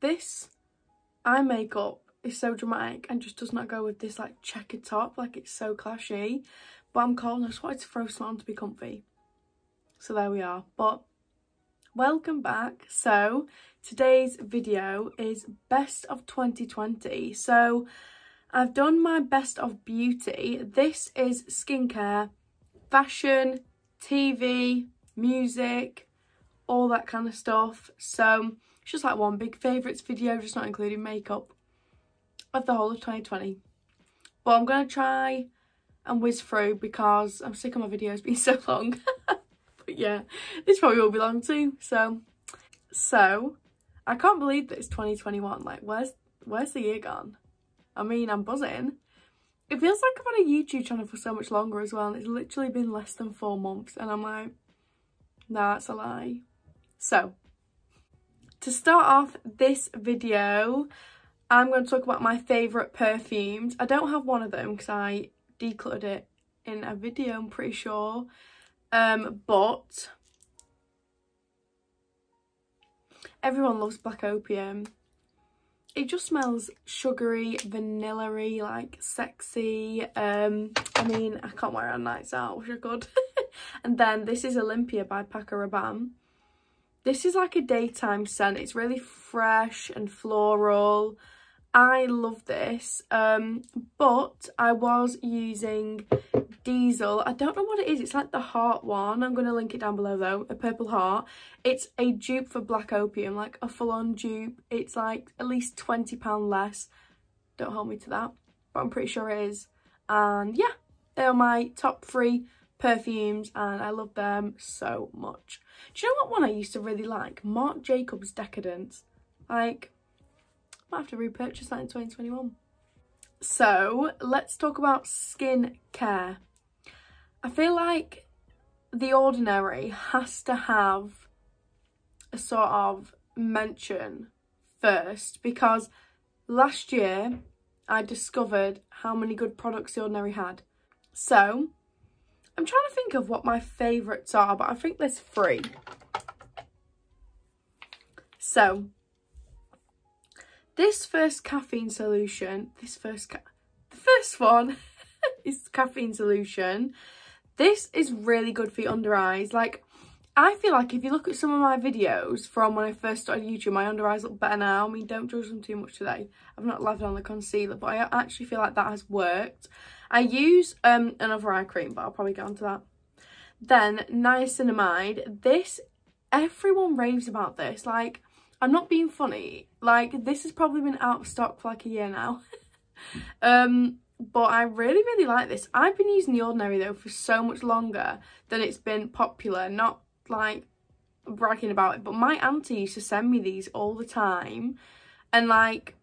This eye makeup is so dramatic and just does not go with this like checkered top, like it's so clashy. But I'm cold and I just wanted to throw some on to be comfy. So there we are. But welcome back. So today's video is best of 2020. So I've done my best of beauty. This is skincare, fashion, TV, music, all that kind of stuff. So it's just like one big favourites video, just not including makeup, of the whole of 2020. But I'm going to try and whiz through because I'm sick of my videos being so long. But yeah, this probably will be long too. So I can't believe that it's 2021. Like, where's the year gone? I mean, I'm buzzing. It feels like I've had a YouTube channel for so much longer as well, and it's literally been less than 4 months, and I'm like, nah, that's a lie. So to start off this video, I'm going to talk about my favourite perfumes. I don't have one of them because I decluttered it in a video, I'm pretty sure. But everyone loves Black Opium. It just smells sugary, vanilla-y, like sexy. I mean, I can't wear it on nights out, wish I could. And then this is Olympia by Paco Rabanne. This is like a daytime scent. It's really fresh and floral. I love this. But I was using Diesel. I don't know what it is. It's like the heart one. I'm going to link it down below though. A purple heart. It's a dupe for Black Opium. Like a full-on dupe. It's like at least £20 less. Don't hold me to that. But I'm pretty sure it is. And yeah. They are my top three perfumes. And I love them so much. Do you know what one I used to really like? Marc Jacobs Decadence. Like, I might have to repurchase that in 2021. So let's talk about skincare. I feel like The Ordinary has to have a sort of mention first, because last year I discovered how many good products The Ordinary had. So I'm trying to think of what my favourites are, but I think there's three. So this first caffeine solution, the first one is caffeine solution. This is really good for your under eyes. Like, I feel like if you look at some of my videos from when I first started YouTube, my under eyes look better now. I mean, don't judge them too much today. I've not lathered on the concealer, but I actually feel like that has worked. I use another eye cream, but I'll probably get onto that. Then niacinamide. This, everyone raves about this. Like, I'm not being funny. Like, this has probably been out of stock for like a year now. But I really, really like this. I've been using The Ordinary though for so much longer than it's been popular. Not like bragging about it, but my auntie used to send me these all the time. And like,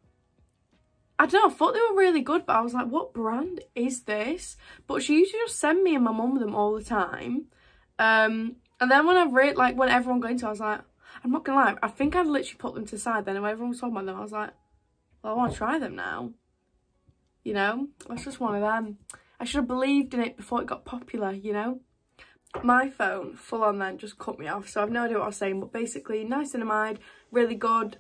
I don't know, I thought they were really good, but I was like, what brand is this? But she used to just send me and my mum them all the time. And then when I read, like, when everyone got into it, I was like, I'm not gonna lie, I think I literally put them to the side then, and when everyone was talking about them, I was like, well, I want to try them now. You know, that's just one of them. I should have believed in it before it got popular, you know? My phone, full on then, just cut me off, so I've no idea what I was saying, but basically, niacinamide, really good.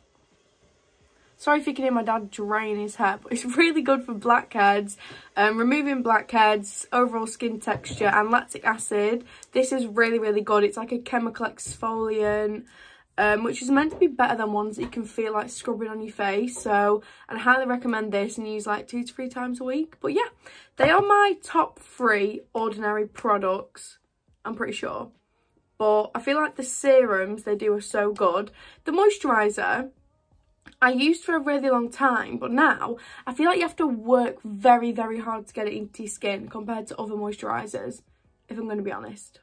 Sorry if you can hear my dad drain his hair, but it's really good for blackheads, removing blackheads, overall skin texture, and lactic acid. This is really, really good. It's like a chemical exfoliant, which is meant to be better than ones that you can feel like scrubbing on your face. So I highly recommend this and use like 2 to 3 times a week. But yeah, they are my top three Ordinary products, I'm pretty sure. But I feel like the serums they do are so good. The moisturiser I used for a really long time, but now I feel like you have to work very, very hard to get it into your skin compared to other moisturisers, if I'm going to be honest.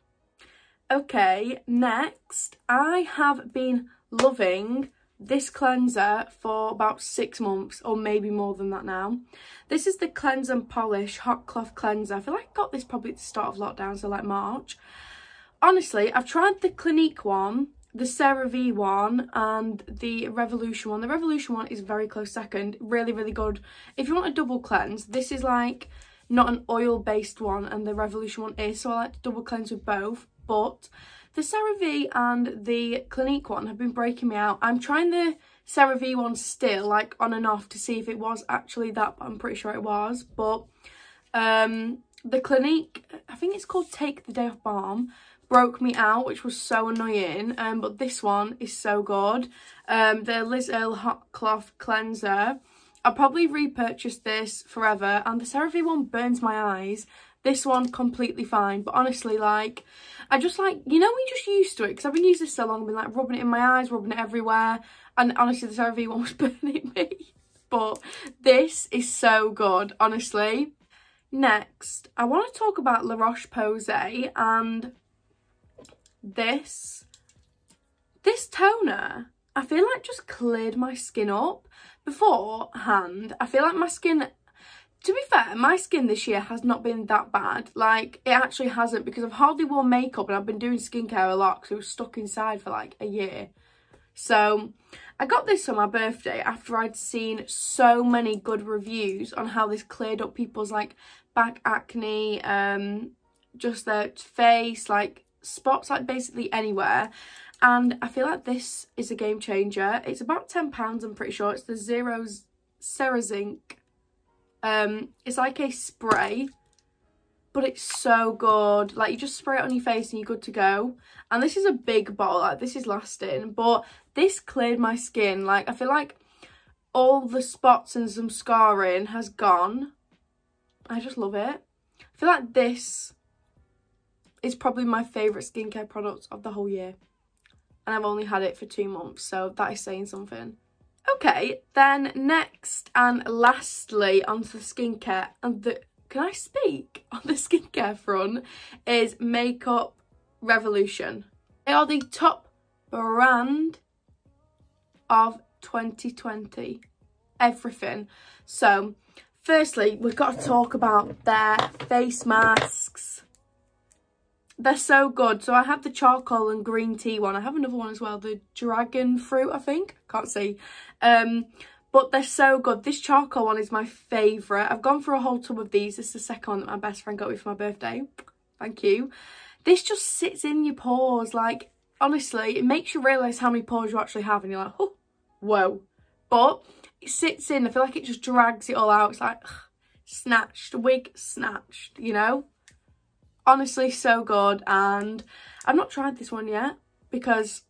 Okay, next, I have been loving this cleanser for about 6 months, or maybe more than that now. This is the Cleanse and Polish Hot Cloth Cleanser. I feel like I got this probably at the start of lockdown, so like March. Honestly, I've tried the Clinique one, the CeraVe one, and the Revolution one. The Revolution one is very close second. Really, really good. If you want a double cleanse, this is like not an oil-based one, and the Revolution one is, so I like to double cleanse with both. But the CeraVe and the Clinique one have been breaking me out. I'm trying the CeraVe one still, like, on and off to see if it was actually that, but I'm pretty sure it was. But the Clinique, I think it's called Take the Day Off Balm, broke me out, which was so annoying. But this one is so good. The Liz Earl Hot Cloth Cleanser. I'll probably repurchase this forever. And the CeraVe one burns my eyes. This one, completely fine. But honestly, like, I just, like, you know, we just used to it. Because I've been using this so long. I've been, like, rubbing it in my eyes, rubbing it everywhere. And honestly, the CeraVe one was burning me. But this is so good, honestly. Next, I want to talk about La Roche-Posay and this toner. I feel like just cleared my skin up. Beforehand, I feel like my skin, to be fair, my skin this year has not been that bad. Like, it actually hasn't, because I've hardly worn makeup and I've been doing skincare a lot because it was stuck inside for like a year. So I got this on my birthday after I'd seen so many good reviews on how this cleared up people's, like, back acne, just their face, like spots, like basically anywhere. And I feel like this is a game changer. It's about £10, I'm pretty sure. It's the Zero CeraZinc. It's like a spray, but it's so good. Like, you just spray it on your face and you're good to go. And this is a big bottle. Like, this is lasting. But this cleared my skin. Like, I feel like all the spots and some scarring has gone. I just love it. I feel like this is probably my favourite skincare product of the whole year. And I've only had it for 2 months, so that is saying something. Okay, then next and lastly onto the skincare and the... Can I speak? On the skincare front is Makeup Revolution. They are the top brand of 2020. Everything. So, firstly, we've got to talk about their face masks. They're so good. So I have the charcoal and green tea one. I have another one as well, the dragon fruit, I think. Can't see. But they're so good. This charcoal one is my favourite. I've gone for a whole tub of these. This is the second one that my best friend got me for my birthday. Thank you. This just sits in your pores. Like, honestly, it makes you realise how many pores you actually have. And you're like, oh, whoa. But it sits in. I feel like it just drags it all out. It's like, ugh, snatched. Wig snatched, you know? Honestly, so good. And I've not tried this one yet because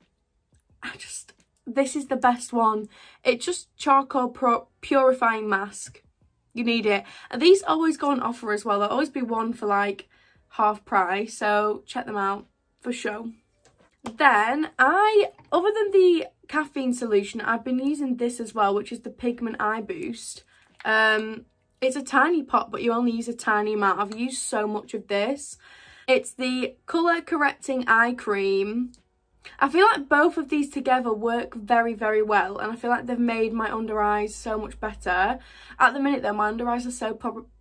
this is the best one. It's just charcoal purifying mask. You need it. And these always go on offer as well. There'll always be one for like half price. So check them out for sure. Then other than the caffeine solution, I've been using this as well, which is the Pigment Eye Boost. It's a tiny pot, but you only use a tiny amount. I've used so much of this. It's the Colour Correcting Eye Cream. I feel like both of these together work very, very well. And I feel like they've made my under eyes so much better. At the minute, though, my under eyes are so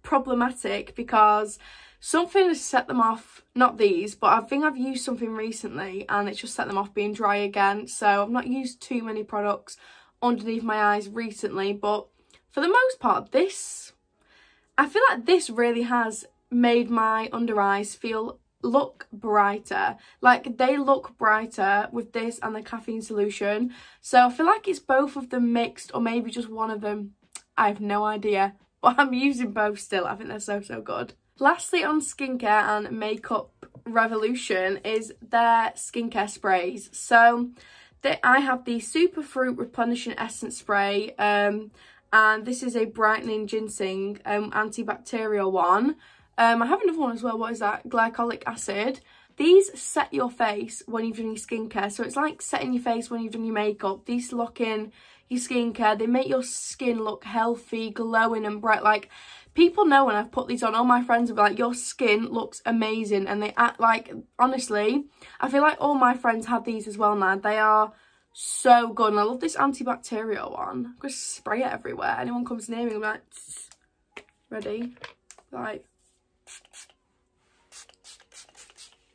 problematic because something has set them off. Not these, but I think I've used something recently and it's just set them off being dry again. So I've not used too many products underneath my eyes recently. But for the most part, I feel like this really has made my under eyes look brighter. Like, they look brighter with this and the caffeine solution. So I feel like it's both of them mixed, or maybe just one of them. I have no idea, but I'm using both still. I think they're so, so good. Lastly, on skincare and Makeup Revolution is their skincare sprays. So I have the Super Fruit Replenishing Essence Spray. And this is a brightening ginseng antibacterial one. I have another one as well. What is that? Glycolic acid. These set your face when you've done your skincare. So it's like setting your face when you've done your makeup. These lock in your skincare. They make your skin look healthy, glowing and bright. Like, people know when I've put these on, all my friends will be like, your skin looks amazing. And they act like, honestly, I feel like all my friends have these as well now. They are so good. And I love this antibacterial one. I'm gonna spray it everywhere. Anyone comes near me, I'm like, ready? Like,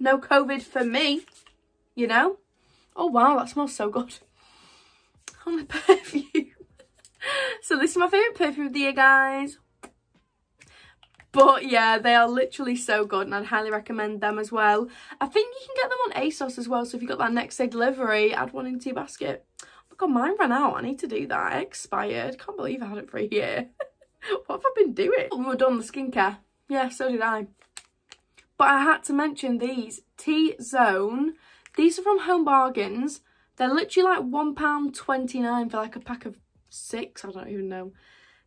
no COVID for me, you know? Oh wow, that smells so good. On the perfume. So this is my favourite perfume of the year, guys. But yeah, they are literally so good and I'd highly recommend them as well. I think you can get them on ASOS as well. So if you've got that next day delivery, add one into your basket. God, mine ran out. I need to do that. It expired. Can't believe I had it for a year. What have I been doing? We were done with skincare. Yeah, so did I. But I had to mention these. T-Zone. These are from Home Bargains. They're literally like £1.29 for like a pack of 6. I don't even know.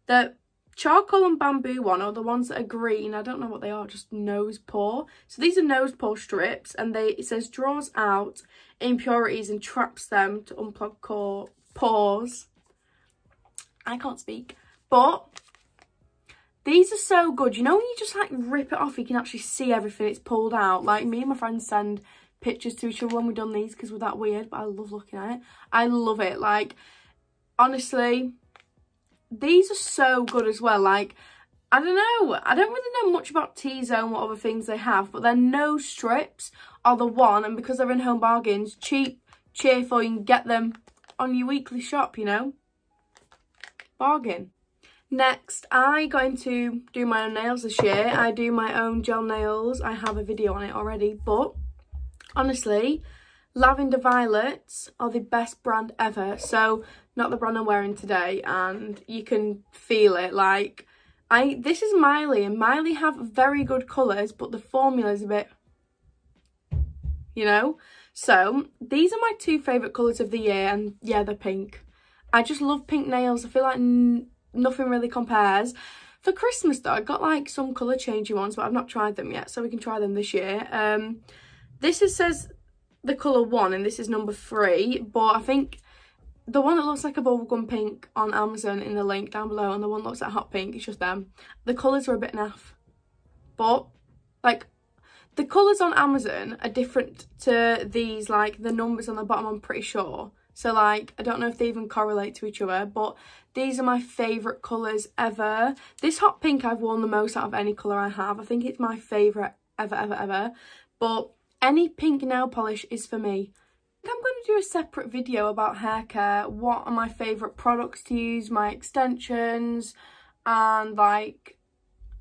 The charcoal and bamboo one are the ones that are green. I don't know what they are. Just nose pore. So these are nose pore strips. And it says draws out impurities and traps them to unplug pores. I can't speak. But these are so good. You know when you just like rip it off, you can actually see everything. It's pulled out. Like me and my friends send pictures to each other when we've done these because we're that weird. But I love looking at it. I love it. Like, honestly, these are so good as well. Like, I don't know. I don't really know much about T-Zone, what other things they have. But their nose strips are the one. And because they're in Home Bargains, cheap, cheerful, you can get them on your weekly shop, you know. Bargain. Next, I'm going to do my own nails this year. I do my own gel nails. I have a video on it already, but honestly, Lavender Violets are the best brand ever. So, not the brand I'm wearing today, and you can feel it. Like, this is Miley, and Miley have very good colours, but the formula is a bit, you know? So, these are my two favourite colours of the year, and yeah, they're pink. I just love pink nails. I feel like nothing really compares. For Christmas though, I got like some colour changing ones, but I've not tried them yet, so we can try them this year. Says the colour 1 and this is number 3, but I think the one that looks like a bubblegum pink on Amazon in the link down below and the one that looks like hot pink, it's just them. The colours are a bit naff, but like the colours on Amazon are different to these, like the numbers on the bottom, I'm pretty sure. So, like, I don't know if they even correlate to each other, but these are my favourite colours ever. This hot pink I've worn the most out of any colour I have. I think it's my favourite ever. But any pink nail polish is for me. I think I'm going to do a separate video about hair care. What are my favourite products to use, my extensions, and, like,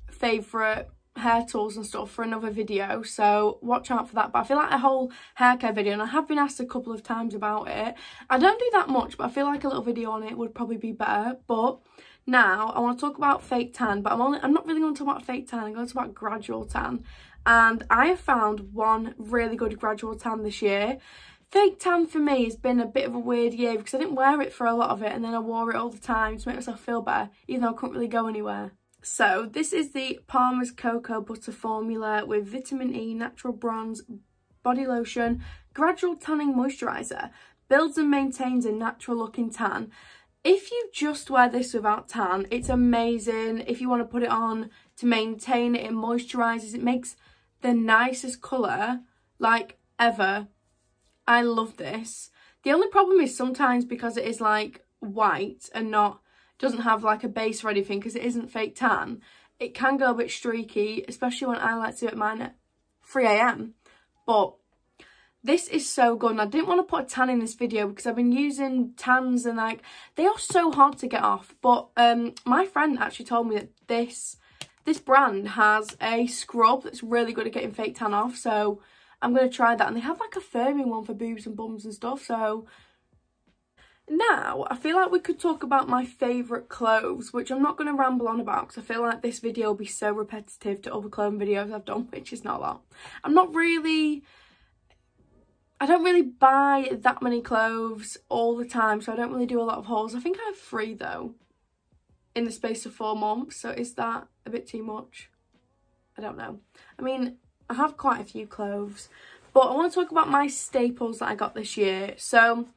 favourite hair tools and stuff for another video, so watch out for that. But I feel like a whole hair care video, and I have been asked a couple of times about it. I don't do that much, but I feel like a little video on it would probably be better. But now I want to talk about fake tan, but I'm not really going to talk about fake tan. I'm going to talk about gradual tan, and I have found one really good gradual tan this year. Fake tan for me has been a bit of a weird year because I didn't wear it for a lot of it, and then I wore it all the time to make myself feel better, even though I couldn't really go anywhere. So this is the Palmer's Cocoa Butter Formula with Vitamin E, Natural Bronze, Body Lotion, Gradual Tanning Moisturiser. Builds and maintains a natural looking tan. If you just wear this without tan, it's amazing. If you want to put it on to maintain it, it moisturises. It makes the nicest colour, like, ever. I love this. The only problem is sometimes because it is, like, white and not... doesn't have like a base or anything, because it isn't fake tan, it can go a bit streaky, especially when I like to do it mine at 3 a.m. But this is so good, and I didn't want to put a tan in this video because I've been using tans and like they are so hard to get off. But my friend actually told me that this brand has a scrub that's really good at getting fake tan off, so I'm going to try that. And they have like a firming one for boobs and bums and stuff. So now, I feel like we could talk about my favourite clothes, which I'm not going to ramble on about because I feel like this video will be so repetitive to other clothing videos I've done, which is not a lot. I don't really buy that many clothes all the time, so I don't really do a lot of hauls. I think I have 3, though, in the space of 4 months, so is that a bit too much? I don't know. I mean, I have quite a few clothes, but I want to talk about my staples that I got this year. So...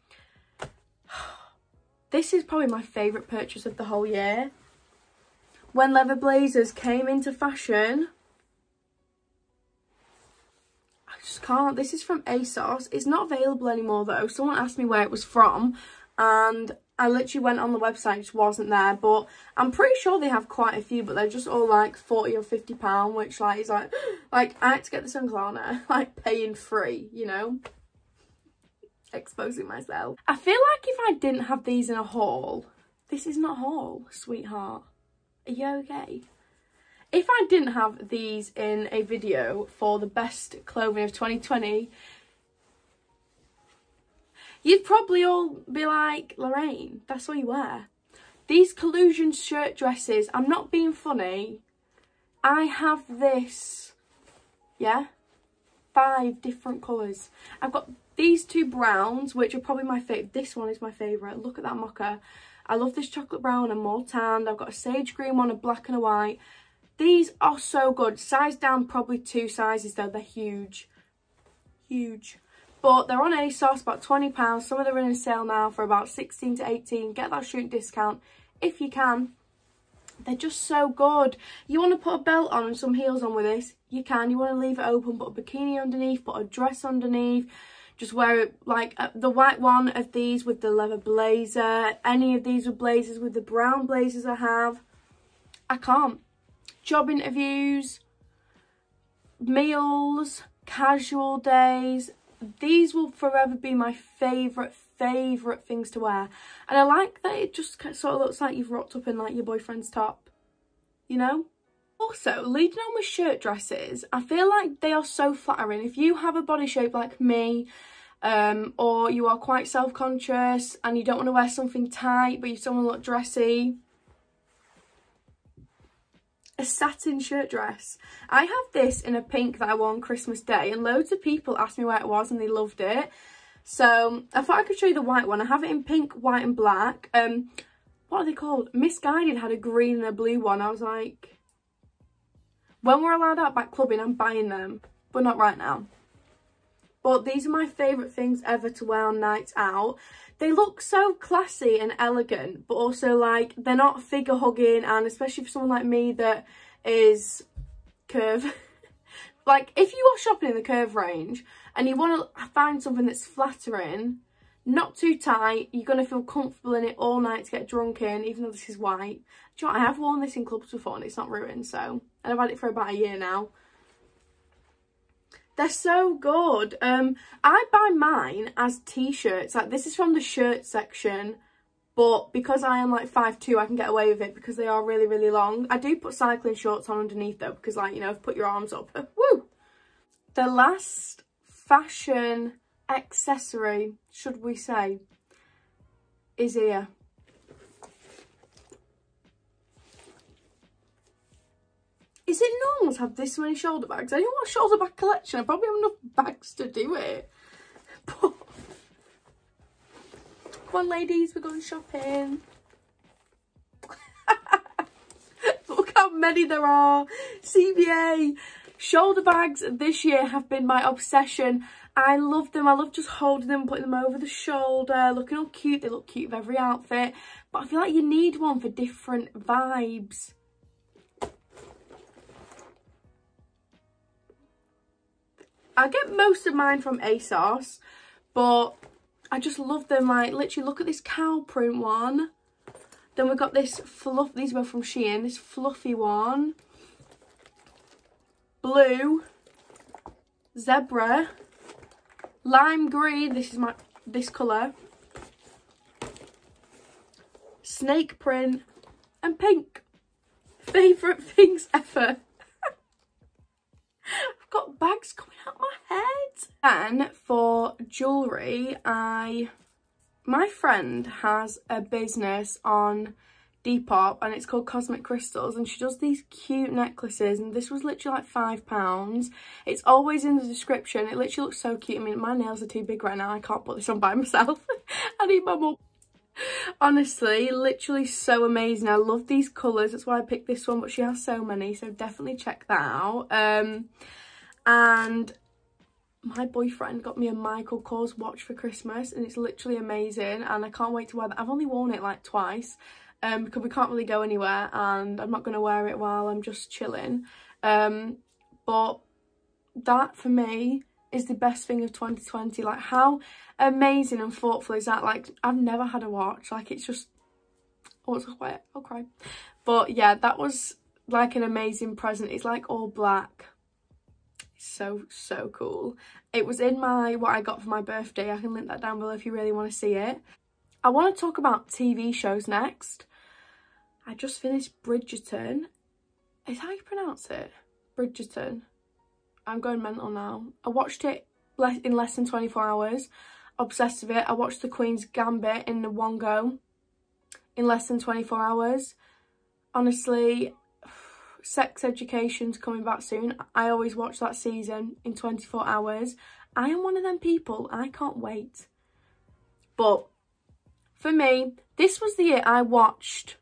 this is probably my favourite purchase of the whole year. When leather blazers came into fashion, I just can't. This is from ASOS. It's not available anymore though. Someone asked me where it was from, and I literally went on the website, it just wasn't there. But I'm pretty sure they have quite a few, but they're just all like £40 or £50, which like is like I had to get this on Klarna, like paying free, you know. Exposing myself. I feel like if I didn't have these in a haul, this is not haul, sweetheart. Are you okay? If I didn't have these in a video for the best clothing of 2020, You'd probably all be like, Lorraine, that's all you wear. These Collusion shirt dresses, I'm not being funny. I have this, yeah, 5 different colours. I've got these 2 browns, which are probably my favourite. This one is my favourite. Look at that mocha. I love this chocolate brown and more tanned. I've got a sage green one, a black and a white. These are so good. Size down probably 2 sizes though. They're huge. Huge. But they're on ASOS, about £20. Some of them are in a sale now for about 16 to 18. Get that student discount if you can. They're just so good. You want to put a belt on and some heels on with this? You can. You want to leave it open, put a bikini underneath, put a dress underneath. Just wear it like the white one of these with the leather blazer. Any of these with blazers, with the brown blazers I have. I can't. Job interviews, meals, casual days. These will forever be my favourite things to wear. And I like that it just sort of looks like you've rocked up in like your boyfriend's top, you know? Also, leading on with shirt dresses, I feel like they are so flattering. If you have a body shape like me, or you are quite self-conscious and you don't want to wear something tight, but you still want to look dressy, a satin shirt dress. I have this in a pink that I wore on Christmas Day, and loads of people asked me where it was and they loved it. So I thought I could show you the white one. I have it in pink, white and black. What are they called? Missguided had a green and a blue one. I was like, when we're allowed out back clubbing, I'm buying them, but not right now. But these are my favourite things ever to wear on nights out. They look so classy and elegant, but also like they're not figure hugging, and especially for someone like me that is curve. Like if you are shopping in the curve range and you want to find something that's flattering, not too tight, you're going to feel comfortable in it all night to get drunk in, even though this is white. Do you know what? I have worn this in clubs before and it's not ruined, so. And I've had it for about a year now. They're so good. I buy mine as t-shirts. Like this is from the shirt section, but because I am like 5'2", I can get away with it because they are really, really long. I do put cycling shorts on underneath though, because like, you know, put your arms up. Woo! The last fashion accessory, should we say, is here. Is it normal to have this many shoulder bags? I don't want a shoulder bag collection. I probably have enough bags to do it. But come on, ladies, we're going shopping. Look how many there are. CBA. Shoulder bags this year have been my obsession. I love them. I love just holding them, putting them over the shoulder, looking all cute. They look cute with every outfit. But I feel like you need one for different vibes. I get most of mine from ASOS, but I just love them. Like, literally, look at this cow print one. Then we've got this fluff. These were from Shein. This fluffy one. Blue. Zebra. Lime green. This is this colour. Snake print. And pink. Favourite things ever. I've got bags coming out my head. And for jewellery, my friend has a business on Depop and it's called Cosmic Crystals, and she does these cute necklaces, and this was literally like £5. It's always in the description. It literally looks so cute. I mean, my nails are too big right now. I can't put this on by myself. I need my mum. Honestly, literally so amazing. I love these colours. That's why I picked this one, but she has so many, so definitely check that out. And my boyfriend got me a Michael Kors watch for Christmas, and it's literally amazing, and I can't wait to wear that. I've only worn it like twice because we can't really go anywhere, and I'm not going to wear it while I'm just chilling. But that for me is the best thing of 2020. Like, how amazing and thoughtful is that? Like, I've never had a watch. Like, it's just, oh, it's quiet, I'll cry. But yeah, that was like an amazing present. It's like all black. It's so cool. It was in what I got for my birthday. I can link that down below if you really want to see it. I want to talk about TV shows next. I just finished Bridgerton. Is that how you pronounce it? Bridgerton. I'm going mental now. I watched it in less than 24 hours. obsessed with it. I watched The Queen's Gambit in one go in less than 24 hours. Honestly, Sex Education's coming back soon. I always watch that season in 24 hours. I am one of them people. I can't wait. But for me, this was the year I watched...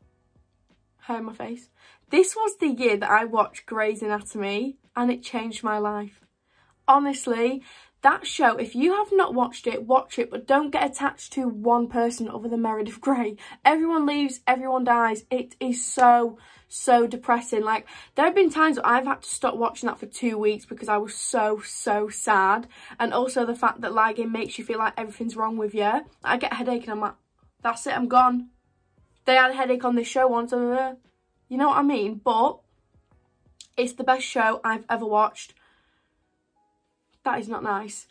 hair in my face. This was the year that I watched Grey's Anatomy, and it changed my life. Honestly, that show, if you have not watched it, watch it, but don't get attached to one person other than Meredith Grey. Everyone leaves, everyone dies. It is so, so depressing. Like, there have been times where I've had to stop watching that for 2 weeks because I was so, so sad. And also the fact that, like, it makes you feel like everything's wrong with you. I get a headache and I'm like, that's it, I'm gone. They had a headache on this show once, you know what I mean? But it's the best show I've ever watched. That is not nice.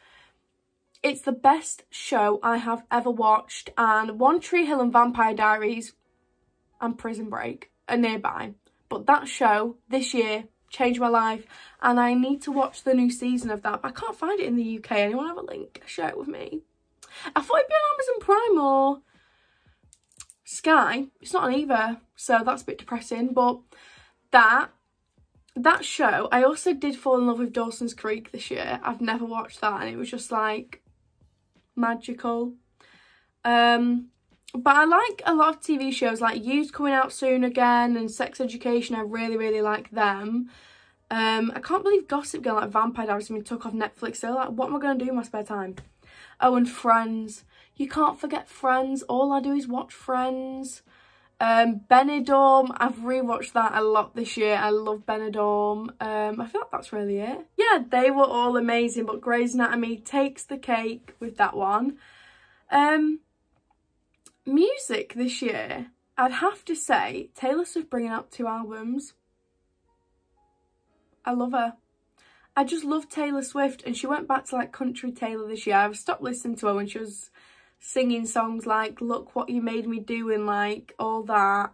It's the best show I have ever watched, and One Tree Hill and Vampire Diaries and Prison Break are nearby. But that show this year changed my life, and I need to watch the new season of that. I can't find it in the UK. Anyone have a link? Share it with me. I thought it'd be on Amazon Prime or Sky. It's not on either, so that's a bit depressing. But that show, I also did fall in love with Dawson's Creek this year. I've never watched that, and it was just like magical. But I like a lot of TV shows, like You's coming out soon again, and Sex Education. I really, really like them. I can't believe Gossip Girl, like Vampire Diaries, I mean, took off Netflix. So like, what am I going to do in my spare time? Oh, and Friends. You can't forget Friends. All I do is watch Friends. Benidorm. I've rewatched that a lot this year. I love Benidorm. I feel like that's really it. Yeah, they were all amazing, but Grey's Anatomy takes the cake with that one. Music this year, I'd have to say Taylor Swift bringing out 2 albums. I love her. I just love Taylor Swift, and she went back to like country Taylor this year. I've stopped listening to her when she was singing songs like Look What You Made Me Do and like all that.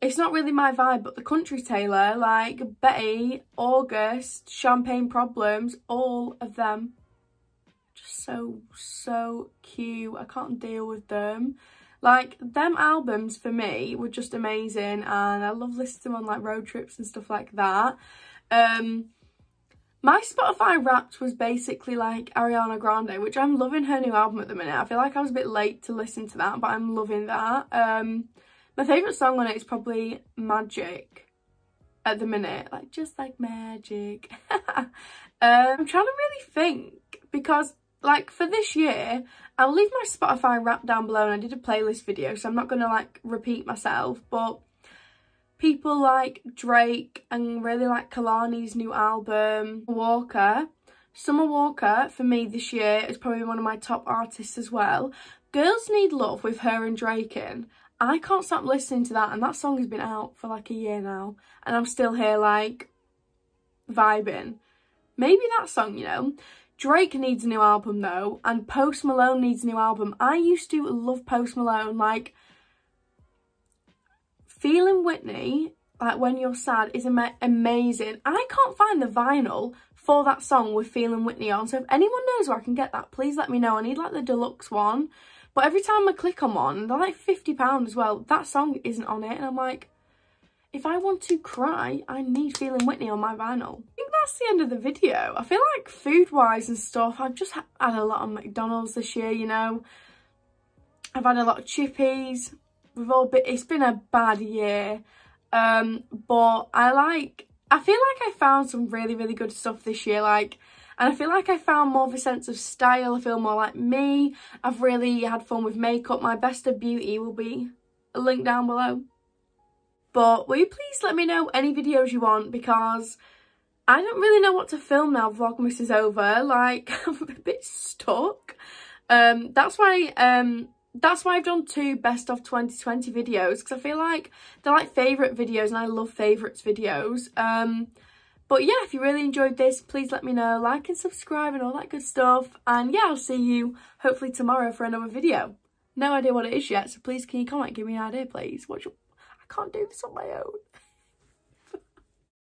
It's not really my vibe, but the country Taylor, like Betty, August, Champagne Problems, all of them. Just so, so cute. I can't deal with them. Like, them albums for me were just amazing, and I love listening to them on like road trips and stuff like that. My Spotify Wrapped was basically like Ariana Grande, which I'm loving her new album at the minute. I feel like I was a bit late to listen to that, but I'm loving that. My favourite song on it is probably Magic at the minute. Like, just like magic. I'm trying to really think, because like for this year, I'll leave my Spotify Wrapped down below, and I did a playlist video, so I'm not going to like repeat myself, but... people like Drake, and really like Kalani's new album. Walker. Summer Walker, for me this year, is probably one of my top artists as well. Girls Need Love with her and Drake in. I can't stop listening to that, and that song has been out for like a year now, and I'm still here like vibing. Maybe that song, you know. Drake needs a new album though, and Post Malone needs a new album. I used to love Post Malone, like... Feeling Whitney, like When You're Sad, is amazing. I can't find the vinyl for that song with Feeling Whitney on, so if anyone knows where I can get that, please let me know. I need like the deluxe one, but every time I click on one, they're like £50 as well. That song isn't on it, and I'm like, if I want to cry, I need Feeling Whitney on my vinyl. I think that's the end of the video. I feel like food-wise and stuff, I've just had a lot of McDonald's this year, you know. I've had a lot of chippies. We've all been, it's been a bad year, but I feel like I found some really, really good stuff this year, like, and I feel like I found more of a sense of style. I feel more like me. I've really had fun with makeup. My best of beauty will be linked down below. But will you please let me know any videos you want, because I don't really know what to film now Vlogmas is over. Like, I'm a bit stuck. That's why I've done 2 best of 2020 videos, because I feel like they're like favourite videos, and I love favourites videos. But yeah, if you really enjoyed this, please let me know, like and subscribe and all that good stuff. And yeah, I'll see you hopefully tomorrow for another video. No idea what it is yet, so please can you comment, give me an idea please. I can't do this on my own.